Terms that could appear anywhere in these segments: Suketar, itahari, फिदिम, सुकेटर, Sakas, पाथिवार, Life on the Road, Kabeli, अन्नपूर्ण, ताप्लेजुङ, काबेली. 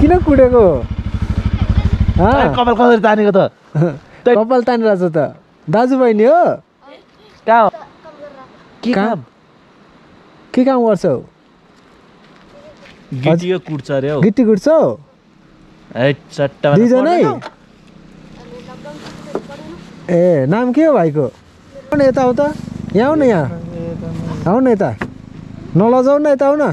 किन कुडेको कपाल कसरी तानेको त कपाल तानिराछ त दाजुभाइ नि हो के काम गर्छौ गिटीको कुट्छ रे हो गिटी कुट्छौ ए चट्टा दुईजनै ए नाम के हो भाइको कुन यता हो त यहाँ हो न यहाँ आउ न यता नलजाउ न यता आउ न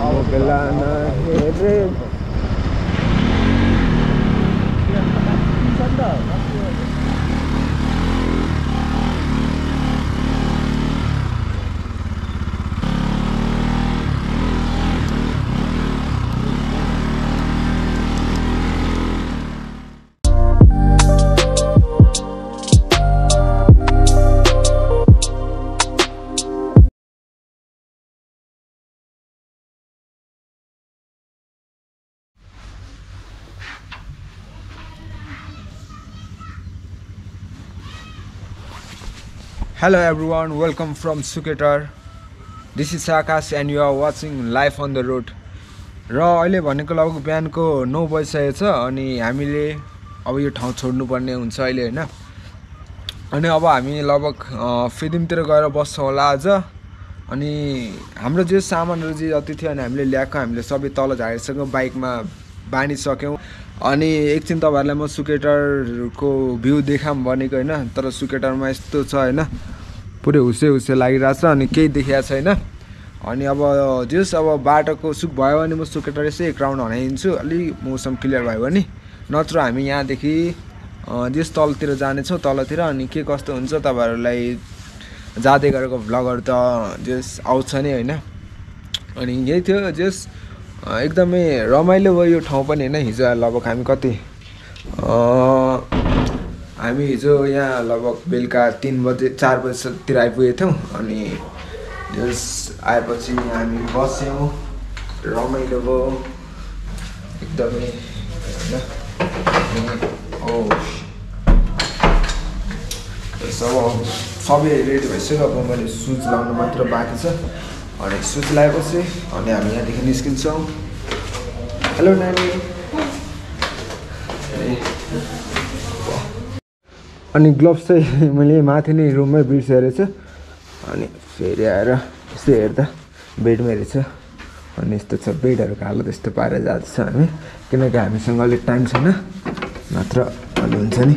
अब बेला न हेरे Hello everyone, welcome from Suketar. This is Sakas and you are watching Life on the Road. Ra aile bhaneko lagu bihan ko 9 bajisakeको छ अनि हामीले अब यो ठाउँ छोड्नु पर्ने हुन्छ अहिले हैन अनि अब हामी लगभग फिदिमतिर गएर बस्छौं होला आज अनि हाम्रो जे सामानहरु जे जति थियो अनि हामीले ल्याएको हामीले सबै तल झारेसँग बाइकमा बाँधि सक्यौं अनि एकछिन तपाईहरुलाई म सुकेटरको भ्यू देखाम भनेको हैन तर सुकेटरमा यस्तो छ हैन पुरै हुसे लागिराछ अनि केही देखिया छैन अनि अब जस अब बाटोको सुक भयो भने म सुकेटर यसै एक राउन्ड हनाइदिन्छु अलि मौसम क्लियर भयो भने नत्र हामी यहाँ देखि जस तलतिर जाने छौ तलतिर अनि के कस्तो हुन्छ तपाईहरुलाई जादै गरेको भ्लगहरु त जस आउँछ नि हैन अनि यही थियो जस एकदमै रमाइलो भयो यो ठाउँ पनि हैन हिजो लगभग हामी कति हामी हिजो यहाँ लगभग बेलुका 3 बजे 4 बजेतिर आइपुगेथ्यौ अनि जस आएपछि हामी बस्यौ रमाइलो भयो एकदमै हैन ओ सबै रेडी भइसक्यो अब मैले सुज लाउनु मात्र बाँकी छ अनि सुज लगाएपछि अनि हामी यहाँ देखि निस्किन्छौं हेलो नानी अनि ग्लोभ्स चाहिँ मैले माथि नै रुममै बिर्सेको रहेछ अनि फेरि आएर यसो हेर्दा बेडमै रहेछ अनि यस्तो छ बेडहरुको हालत यस्तो पारे जान्छ हामी किनकि हामीसँग अलि टाइम छैन मात्र अलि हुन्छ नि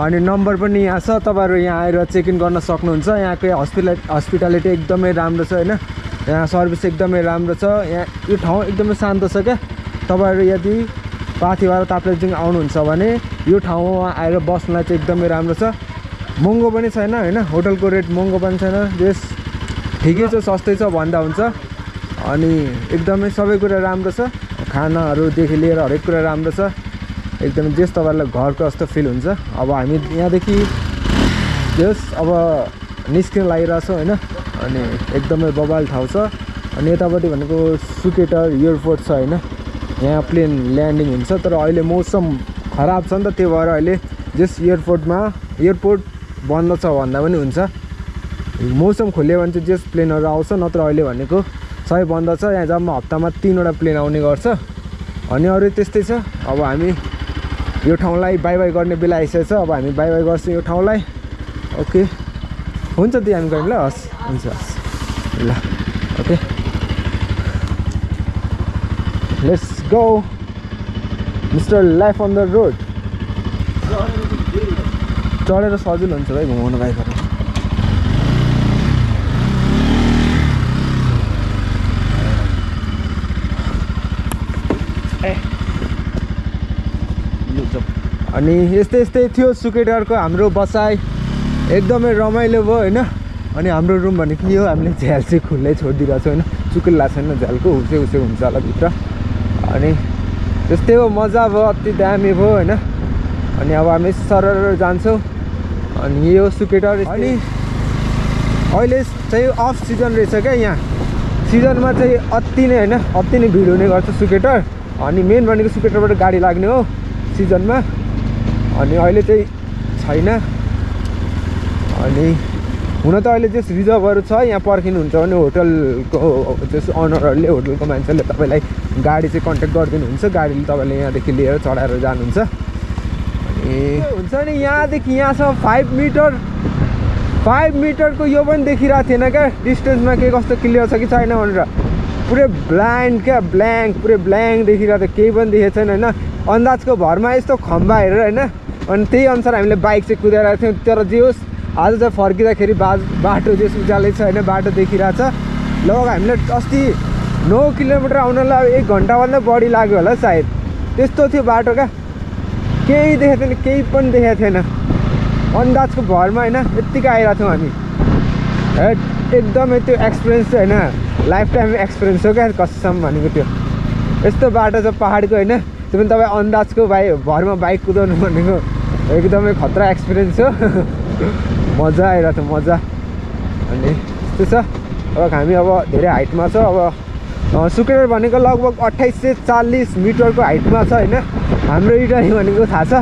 अनि नम्बर पनि यहाँ छ तपाईहरु यहाँ आएर चेक इन गर्न सक्नुहुन्छ यहाँको हस्पिटालिटी एकदमै राम्रो छ हैन यहाँ सर्भिस एकदमै राम्रो छ यहाँ यो ठाउँ एकदमै शान्त छ के तपाईहरु यदि पाथिवार ताप्लेजिङ आउनुहुन्छ भने यो ठाउँमा आएर बस्नलाई चाहिँ एकदमै राम्रो छ महँगो पनि छैन हैन होटलको रेट महँगो पनि छैन बेस ठिकै छ सस्तै छ भन्दा हुन्छ अनि एकदमै सबै कुरा राम्रो छ खानाहरु देखि लिएर हरेक कुरा राम्रो छ एकदम जस तपाईहरुलाई घरको जस्तो फिल हुन्छ अब हामी यहाँ देखि जस अब निस्किन लागिराछौ हैन अनि एकदमै बबाल ठाउँ छ अनि यतापटि भनेको सुकेटर एयरपोर्ट छ हैन यहाँ प्लेन ल्यान्डिङ हुन्छ तर अहिले मौसम खराब छ नि त त्यो भएर अहिले जस एयरपोर्ट बन्द छ भन्दा पनि हुन्छ मौसम खुल्यो भने चाहिँ जस प्लेनहरु आउँछ नत्र अहिले भनेको सबै बन्द छ यहाँ जम्मा हप्तामा 3 वटा प्लेन आउने गर्छ अनि अरु त्यस्तै छ अब हामी यो ठाउँलाई बाइ बाइ गर्ने बेला आइसकेछ अब हामी बाइ बाइ गर्छौं यो ठाउँलाई ओके हुन्छ दिदी हामी गयौँ ल हस् हुन्छ हस् ल okay let's go mister life on the road चढेर सजिलो हुन्छ भाइ घुमाउन बाइकहरु अनि यस्तै थियो सुकेटरको हाम्रो बसाइ एकदमै रमाइलो भयो हैन अनि हाम्रो रुम भनेको यो हामीले झ्याल चाहिँ खुल्लै छोडिदिरा छौ हैन चुकुल्ला छैन झ्यालको उसे हुन्छ होला भित्र अनि त्यस्तै हो मजा भयो अति दामी भयो हैन अनि अब हामी सरर जान्छौ अनि यो सुकेटर अनि अहिले चाहिँ अफ सिजन रहेछ के यहाँ सिजनमा चाहिँ अति नै हैन अति नै भिड हुने गर्छ सुकेटर अनि मेन भनेको सुकेटरबाट गाडी लाग्ने हो सिजनमा अनि अहिले चाहिँ छैन अनि हुन त अहिले जस रिजर्भहरु छ यहाँ पर्किनु हुन्छ भने होटलको जस ओनरहरुले होटलको मान्छेले तपाईलाई गाडी चाहिँ कन्ट्याक्ट गर्दिनु हुन्छ गाडीले तपाईलाई यहाँदेखि लिएर चढाएर जानुहुन्छ अनि हुन्छ नि यहाँदेखि यहाँसम्म 5 मिटरको यो पनि देखिरा थिएन के डिस्टेन्समा के कस्तो क्लियर छ कि छैन भनेर पुरै ब्ल्याङ्क के ब्ल्याङ्क पुरै ब्ल्याङ्क देखिरा त केही पनि देखेको छैन हैन अन्दाजको भरमा यस्तो खम्बा हेरेर हैन अनि त्यही अनुसार हामीले बाइक चाहिँ कुदाइरा थियौ तर जे होस् आज चाहिँ फर्किदाखेरि बाटो जे उजाले छ हैन बाटो देखिरा छ लगभग हामीले अस्ति 9 किलोमिटर आउनलाई 1 घण्टा भन्दा बढी लाग्यो होला सायद त्यस्तो थियो बाटो का केही देखेको थिएन केही पनि देखेको थिएन अन्दाजको भरमा हैन यतिकै आइरा थियौ हामी एकदमै त्यो एक्सपीरियन्स चाहिँ हैन लाइफ टाइम एक्सपीरियन्स हो के कसम भनेको त्यो यस्तो बाटो छ पहाडको हैन त्यो पनि तपाई अन्दाजको भरमा बाइक कुदाउनु भनेको एकदमै खतरा एक्सपीरियन्स हो मजा आइरा थियो मजा अनि त्यस्तो छ अब हामी अब धेरै हाइटमा छ अब सुकेटर भनेको लगभग 2840 मिटरको हाइटमा छ हैन हाम्रो इटारी भनेको थाहा छ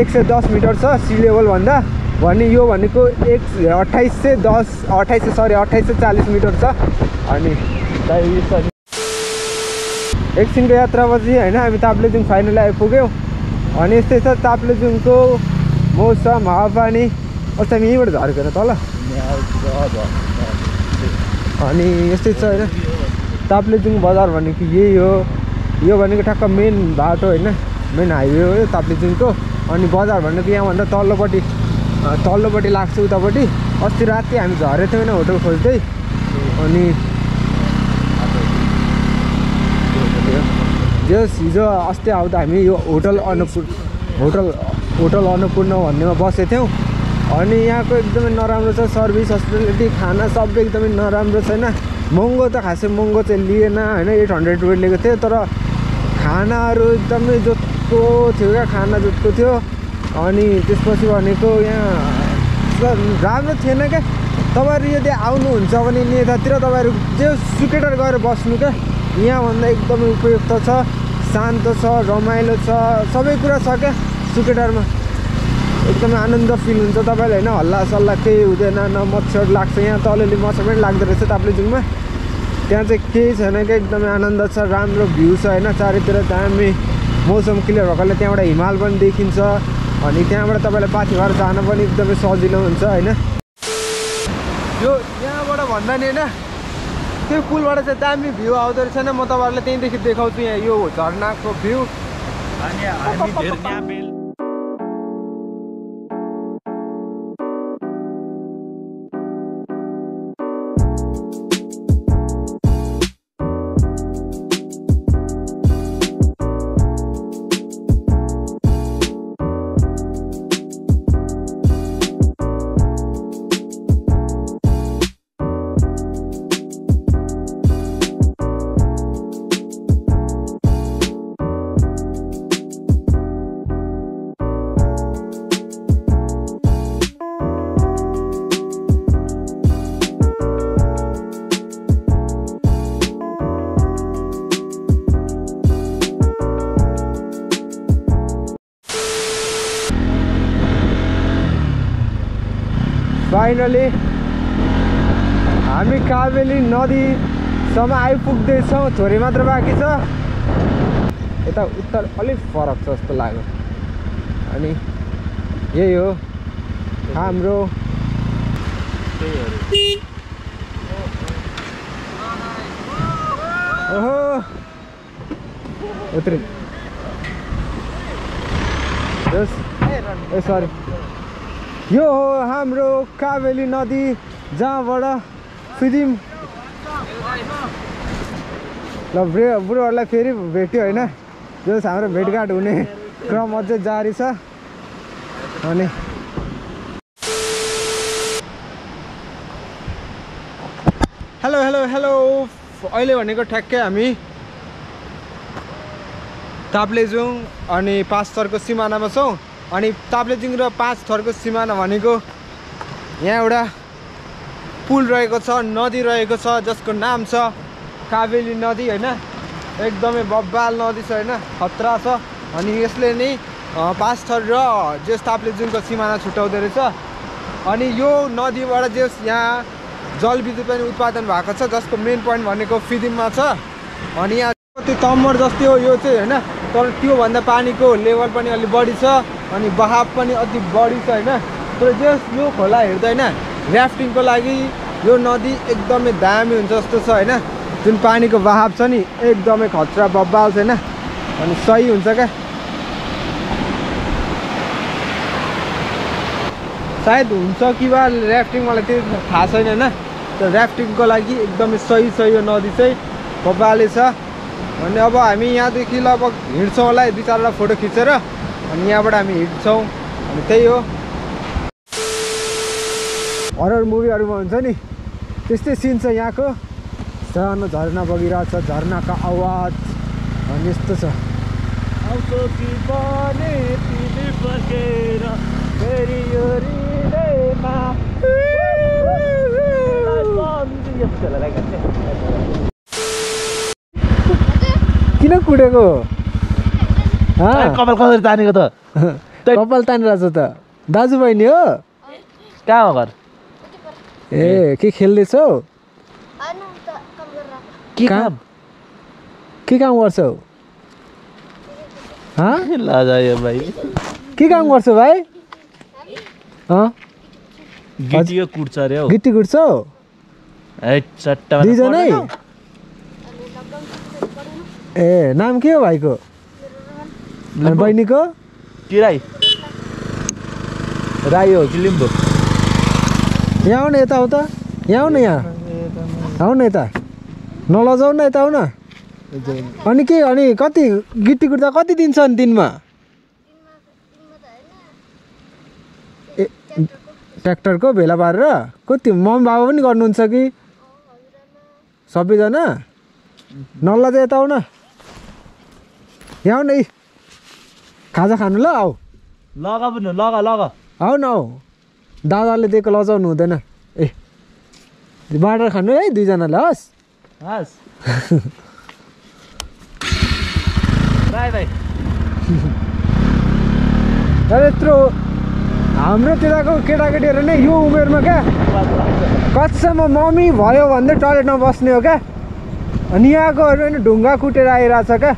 110 मिटर छ सी लेभल भन्दा भने यो भनेको 2840 मिटर छ अनि एकछिनको यात्रा पछि हैन हामी ताप्लेजुङ फाइनली आइपुग्यौ अनि यस्तै छ ताप्लेजुङको मौसम हावापानी अस्ति हामी यहीँबाट झर्केर तल अनि यस्तै छ हैन ताप्लेजुङ बजार भनेको यही हो यो भनेको ठक्क मेन बाटो हैन मेन हाइवे हो ताप्लेजुङको अनि बजार भनेको यहाँ भन्दा तल्लोपट्टि लाग्छ उतापट्टि अस्ति राति हामी झरेको थियौँ हैन होटल खोज्दै अनि जस हिजो अस्ति आउँदा हामी यो होटल अन्नपूर्ण भन्नेमा बसेको थियौँ अनि यहाँको एकदमै नराम्रो छ सर्भिस हस्पिटालिटी खाना सब एकदमै नराम्रो छैन महँगो त खासै महँगो चाहिँ लिएन हैन 800 रुपैयाँ लिएको थियो तर खानाहरू एकदमै जस्तो थियो क्या खाना जस्तो थियो अनि त्यसपछि भनेको यहाँ राम्रो थिएन क्या तपाईहरु यदि आउनुहुन्छ भने नेतातिर तपाईहरु जे सुकेटर गएर बस्नु क्या यहाँभन्दा एकदमै उपयुक्त छ शान्त छ रमाइलो छ सबै कुरा छ क्या सुकेटरमा एकदमै आनन्द फिल हुन्छ तपाईलाई हैन हल्ला सल्ला केही हुँदैन न मच्छर लाग्छ यहाँ तलले मच्छर पनि लाग्दै रहेछ ताप्लेजुङमा त्यहाँ चाहिँ केही छैन क्या एकदमै आनन्द छ राम्रो भ्यू छ हैन चारैतिर दामी मौसम क्लियर भएकोले त्यहाँबाट हिमाल पनि देखिन्छ अनि त्यहाँबाट तपाईलाई पाथी भएर जान पनि एकदमै सजिलो हुन्छ हैन यो यहाँबाट भन्दा नि हैन त्यो पुलबाट चाहिँ दामी भ्यू आउँदै रहेछ नि म तपाईहरुलाई त्यहीँदेखि देखाउँछु यहाँ यो झरनाको भ्यू अनि हामी धेर फाइनली हामी काबेली नदीसम्म आइपुग्दैछौँ थोरै मात्र बाँकी छ यता उत्तर अलिक फरक छ जस्तो लाग्यो अनि यही हो हाम्रो Utrin. Yes. Hey, sorry. Yo ho hamro Kabeli nadi jaha bada fidim. La bro alla feri bhetyo haina. Just hamro bhetghat hune kram ajha jari cha. Ani hello hello hello. अहिले भनेको ठ्याक्कै हामी ताप्लेजुङ अनि पाँच थरको सिमानामा छौं अनि ताप्लेजुङ र पाँच थरको सिमाना भनेको यहाँ एउटा पुल रहेको छ नदी रहेको छ जसको नाम छ काबेली नदी हैन एकदमै बब्बाल नदी छ हैन खतरा छ अनि यसले नै पाँच थर र जस ताप्लेजुङको सिमाना छुटाउँदै रहेछ अनि यो नदीबाट जस यहाँ जलविद्युत पनि उत्पादन भएको छ जसको मेन पॉइन्ट भनेको फिदिममा छ अनि यहाँ त्यो तम्मर जस्तै हो यो चाहिँ हैन तर त्यो भन्दा पानीको लेभल पनि अलि बढी छ अनि बहाव पनि अति बढी छ हैन तर जस यो खोला हेर्दैन र्याफ्टिङको लागि यो नदी एकदमै दामी हुन्छ जस्तो छ हैन जुन पानीको बहाव छ नि एकदमै खतरा बब्बाल छ हैन अनि सही हुन्छ के सायद हुन्छ कि बा र्याफ्टिङ मलाई त्यो थाहा छैन हैन तर र्याफ्टिङको लागि एकदमै सही छ यो नदी चाहिँ बब्बाले छ अनि अब हामी यहाँ देखि लगभग हिड्छौं होला दुई चारवटा फोटो खिचेर अनि यहाँबाट हामी हिड्छौं अनि त्यही हो हरर मुभीहरुमा हुन्छ नि त्यस्तै सीन छ यहाँको सानो झरना बगिरा छ झरनाको आवाज अनि यस्तो छ आउँछ जीवने तिमी बसेर फेरि यो रिलेमा किन कुडेको हां कपाल कसरी तानेको त कपाल तानिराछ त दाजु बहिनी हो कहाँ हो घर ए के खेल्दै छौ हैन त काम गरिरहेको के काम गर्छौ हां लाजायो भाइ के काम गर्छौ भाइ हां गिटीको कुट्छ रे हो गिटी कुट्छौ ए चट्टामा दुईजना ए नाम के हो भाइको अनि बहिनीको किराई राई हो कि लिम्बू यहाँ आउन यता हो त यहाँ आउन यहाँ आउन यता नलजाउ न यता आउन अनि के अनि कति गिट्टी कुट्दा कति दिन छ नि दिनमा ए ट्र्याक्टरको भेला पारेर कति मम बाबा पनि गर्नुहुन्छ कि सबैजना नलजा यता आउन यहाँ नै खाजा खानु ल आऊ लगा पनि लगा लगा आऊ न आऊ दादाले दिएको लजाउनु हुँदैन ए बाटर खानु है दुई जनाले हस् हस् बाय बाय तर यत्रो हाम्रो त्यताको केटाकेटीहरु नै यो उमेरमा के कच्चामा मम्मी भयो भन्दै टयलेटमा बस्ने हो के अनि यहाँकोहरु हैन ढुङ्गा कुटेर आइराछ के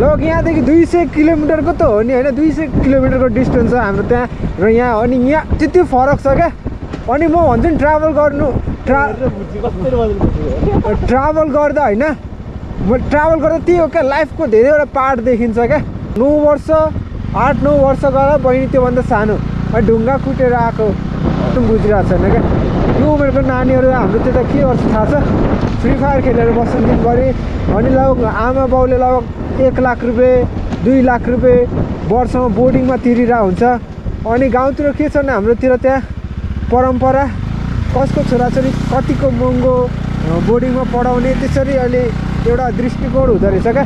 लोग यहाँदेखि 200 किलोमिटर को तो हो नि हैन 200 किलोमिटर को डिस्टेंस है हाम्रो त्यहाँ र यहाँ अनि यहाँ त्यति फरक छ के अनि म भन्छु नि ट्राभल गर्दा हैन म ट्राभल गर्दा त्यही हो के लाइफ को धेरैवटा पार्ट देखिन्छ के 9 वर्ष 8-9 वर्ष गर्दा बहिनी त्यो भन्दा सानो अनि ढुङ्गा कुटेर आको बुझिरा छैन के यो उमेरको नानीहरु हाम्रो त्यता के गर्छ थाहा छ फ्री फायर खेलेर बस्छन् दिन भरि अनि लगभग आमा बाउले लगभग 1 लाख रुपैयाँ 2 लाख रुपैयाँ वर्षमा बोर्डिङमा तिरिरा हुन्छ अनि गाउँतिर के छ नि हाम्रोतिर त्यहाँ परम्परा कसको छोराछोरी कतिको महँगो बोर्डिङमा पढाउने त्यसरी अहिले एउटा दृष्टिकोण हुँदो रहेछ क्या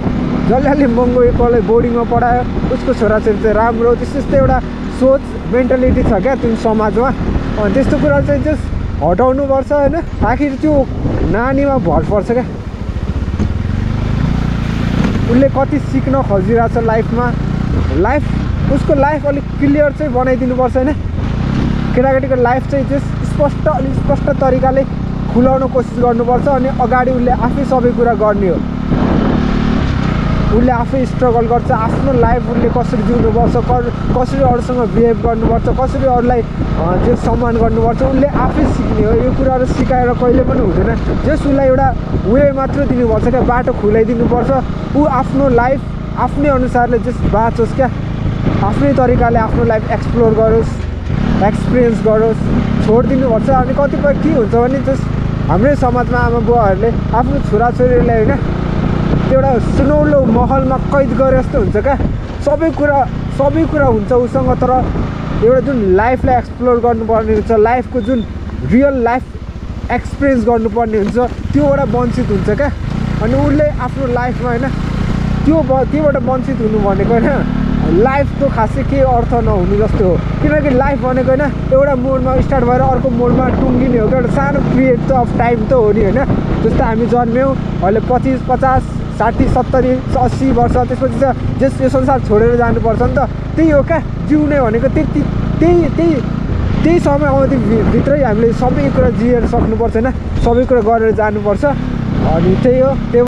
जसले अलि महँगो एकलाई बोर्डिङमा पढायो उसको छोराछोरी चाहिँ राम्रो त्यस्तै एउटा सोच मेन्टालिटी छ क्या त्यो समाजमा अनि त्यस्तो कुरा चाहिँ जस हटाउनुपर्छ हैन आखिर त्यो नानीमा भर पर्छ क्या उसले कति सिक्न खोजिरहेछ लाइफमा लाइफ उसको लाइफ अलि क्लियर चाहिँ बनाइदिनु पर्छ हैन केटाकेटीको लाइफ चाहिँ जस स्पष्ट अलि स्पष्ट तरिकाले खुलाउन कोसिस गर्नुपर्छ अनि अगाडि उसले आफै सबै कुरा गर्ने हो उसले आफै स्ट्रगल गर्छ आफ्नो लाइफ उसले कसरी जिउनुपर्छ कसरी अरूसँग बिहेभ गर्नुपर्छ कसरी अरूलाई जे सम्मान गर्नुपर्छ उसले आफै सिक्ने हो यो कुराहरु सिकाएर कहिले पनि हुँदैन जस उसलाई एउटा वे मात्र दिनुपर्छ के बाटो खुलाइदिनुपर्छ उ आफ्नो लाइफ आफ्नै अनुसारले जस बाँचोस् के आफ्नै तरिकाले आफ्नो लाइफ एक्सप्लोर गरोस् एक्सपीरियन्स गरोस् छोड्दिनुपर्छ अनि कतिपय के हुन्छ भने जस हाम्रो समाजमा आमा बुवाहरुले आफ्नो छोराछोरीलाई हैन एउटा सुनौलो महलमा कैद गरे जस्तो हुन्छ का सबै कुरा हुन्छ उसँग तर एउटा जुन लाइफलाई एक्सप्लोर गर्नुपर्ने हुन्छ लाइफको जुन रियल लाइफ एक्सपीरियन्स गर्नुपर्ने हुन्छ त्योबाट वञ्चित हुन्छ का अनि उले आफ्नो लाइफमा हैन त्योबाट वञ्चित हुनु भनेको हैन लाइफ त खासै के अर्थ नहुनु जस्तो हो किनकि लाइफ भनेको हैन एउटा मोडमा स्टार्ट भएर अर्को मोडमा टुंगिने हो एउटा सानो पीरियड त अफ टाइम त हो नि हैन जस्तो हामी जन्मेउ अहिले 25 50 60 70 80 वर्ष त्यसपछि त जस यो संसार छोडेर जानु पर्छ नि त त्यही हो के जिउने भनेको त्यही समय अवधि भित्रै हामीले सबै कुरा जिएर सक्नु पर्छ हैन सबै कुरा गरेर जानु पर्छ अनि त्यही हो